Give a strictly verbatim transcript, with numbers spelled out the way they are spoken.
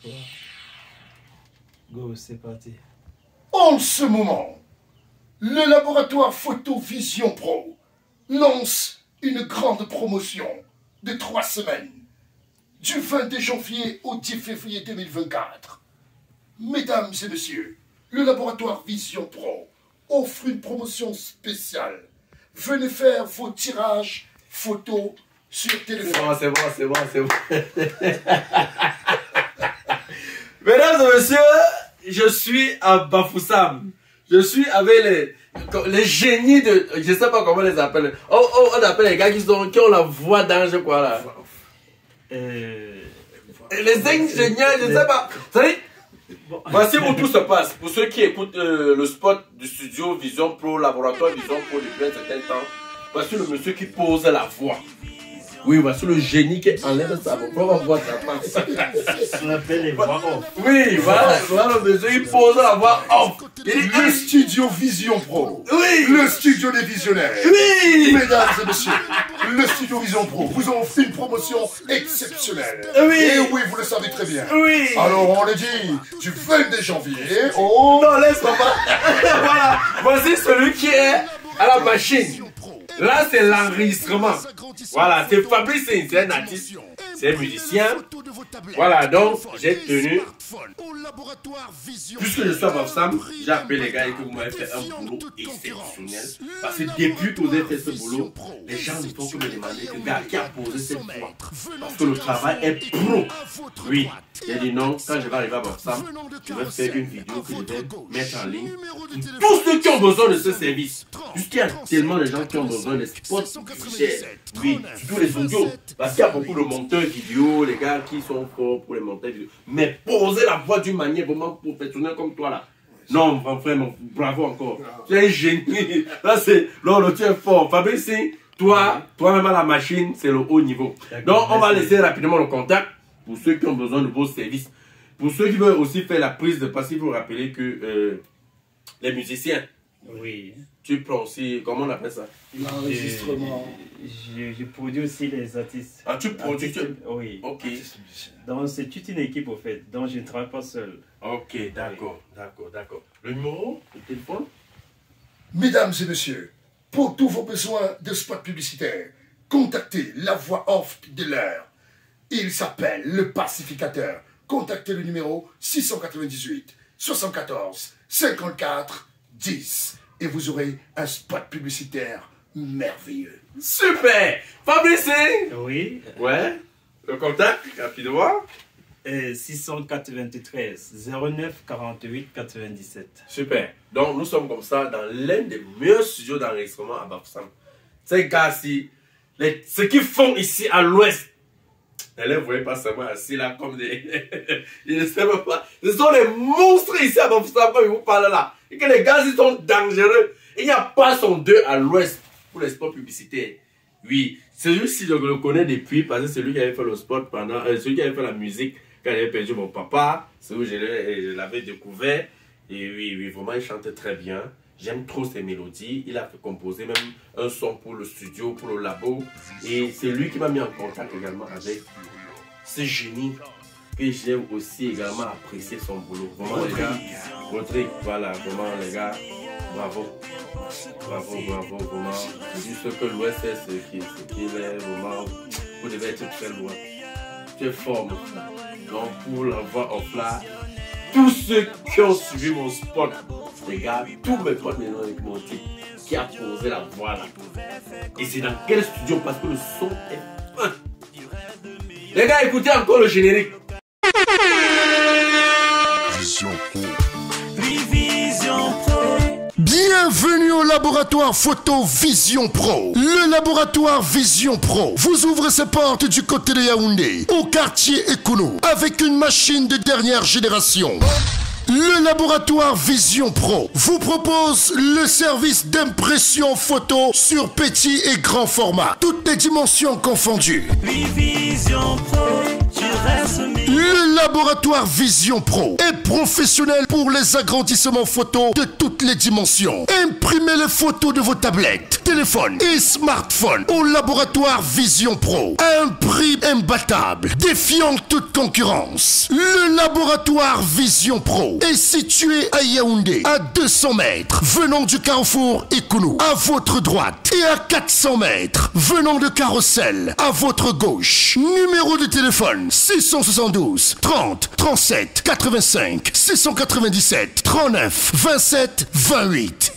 Toi. Go, c'est parti. En ce moment, le laboratoire Photo Vision Pro lance une grande promotion de trois semaines, du vingt-deux janvier au dix février deux mille vingt-quatre. Mesdames et messieurs, le laboratoire Vision Pro offre une promotion spéciale. Venez faire vos tirages photos sur téléphone. C'est bon, c'est bon, c'est bon, c'est bon. Mesdames et messieurs, je suis à Bafoussam. Je suis avec les, les génies de... Je ne sais pas comment on les appelle. Oh, oh, on appelle les gars qui, sont, qui ont la voix d'ange, quoi, là. Euh, Et les ingénieurs, je ne sais pas. Bon. Voici où tout se passe. Pour ceux qui écoutent euh, le spot du studio Vision Pro, laboratoire Vision Pro depuis un certain temps, voici le monsieur qui pose la voix. Oui, voici le génie qui enlève sa voix. On va voir sa face. On appelle les voix off. Oui, voilà, voilà le monsieur qui pose la voix off. Le studio Vision Pro. Oui. Le studio des visionnaires. Oui. Mesdames et messieurs, le studio Vision Pro vous offre une promotion exceptionnelle. Oui. Et oui, vous le savez très bien. Oui. Alors, on le dit du vingt-deux janvier au... Non, laisse-moi pas. Voilà. Voici celui qui est à la machine. Là, c'est l'enregistrement. Voilà, c'est Fabrice, c'est un artiste, c'est un musicien. Voilà, donc j'ai tenu. Puisque je suis à Bobsam, j'ai appelé les gars et que vous m'avez fait un boulot exceptionnel. Parce que depuis que vous avez fait ce boulot, les gens ne font que me demander que gars qui a posé cette voix. Parce que le travail est pro. Oui, j'ai dit non, quand je vais arriver à Bobsam, je vais faire une vidéo que je vais mettre en ligne. Tous ceux qui ont besoin de ce service, puisqu'il y a tellement de gens qui ont besoin de spots chers. Oui, surtout les audios. Parce qu'il y a beaucoup de monteurs vidéo, les gars qui sont forts pour les monteurs vidéo. Mais poser la voix d'une manière vraiment professionnelle comme toi là. Non, vraiment, bravo encore. Tu es un génie. Là, c'est. Non, le tien est fort. Fabrice, toi, toi-même à la machine, c'est le haut niveau. Donc, on va laisser rapidement le contact pour ceux qui ont besoin de vos services. Pour ceux qui veulent aussi faire la prise de passe, il faut rappeler que euh, les musiciens. Oui. Tu prends aussi, comment on appelle ça? L'enregistrement. Je, je, je produis aussi les artistes. Ah, tu produis artistes, tu... Oui. Ok. Donc, c'est toute une équipe, au fait. Donc, je ne travaille pas seul. Ok, d'accord, oui. d'accord, d'accord. Le numéro, le téléphone? Mesdames et messieurs, pour tous vos besoins de spots publicitaires, contactez la voix off de l'heure. Il s'appelle le pacificateur. Contactez le numéro six cent quatre-vingt-dix-huit soixante-quatorze cinquante-quatre dix. Et vous aurez un spot publicitaire merveilleux. Super! Fabrice! Oui. Ouais. Le contact, rapidement. Et six cent quatre-vingt-treize zéro neuf quarante-huit quatre-vingt-dix-sept. Super. Donc, nous sommes comme ça dans l'un des meilleurs studios d'enregistrement à Bafoussam. Ces gars-ci, ce qu'ils font ici à l'ouest, ne les voyez pas seulement assis là comme des... Je ne sais même pas. Ce sont les monstres ici à Bafoussam quand ils vous parlent là. Et que les gars, ils sont dangereux. Il n'y a pas son deux à l'ouest pour les spots publicitaires. Oui, c'est juste si je le connais depuis, parce que c'est lui qui avait fait le spot pendant, euh, celui qui avait fait la musique quand j'avais perdu mon papa. C'est où je l'avais découvert. Et oui, oui, vraiment, il chantait très bien. J'aime trop ses mélodies. Il a fait composer même un son pour le studio, pour le labo. Et c'est lui qui m'a mis en contact également avec ce génie. Que j'ai aussi également apprécié son boulot. Vraiment, les gars, Rodrigue, voilà, vraiment, les gars, bravo. Bravo, bravo, vraiment. C'est juste ce que l'Ouest fait, ce qu'il est, vraiment. Vous devez être très loin. Tu es fort, mon frère. Donc, pour la voix off là, tous ceux qui ont suivi mon spot, les gars, tous mes potes maintenant avec mon type, qui a posé la voix là. Et c'est dans quel studio? Parce que le son est fin. Les gars, écoutez encore le générique. Bienvenue au laboratoire photo Vision Pro. Le laboratoire Vision Pro vous ouvre ses portes du côté de Yaoundé, au quartier Ekounou, avec une machine de dernière génération. Le laboratoire Vision Pro vous propose le service d'impression photo sur petit et grand format, toutes les dimensions confondues. Le Le laboratoire Vision Pro est professionnel pour les agrandissements photos de toutes les dimensions. Imprimez les photos de vos tablettes, téléphones et smartphones au laboratoire Vision Pro. Un prix imbattable, défiant toute concurrence. Le laboratoire Vision Pro est situé à Yaoundé, à deux cents mètres, venant du carrefour Ekounou, à votre droite, et à quatre cents mètres, venant de Carrousel, à votre gauche. Numéro de téléphone six sept deux, trente, trente-sept, quatre-vingt-cinq, six neuf sept, trente-neuf, vingt-sept, vingt-huit.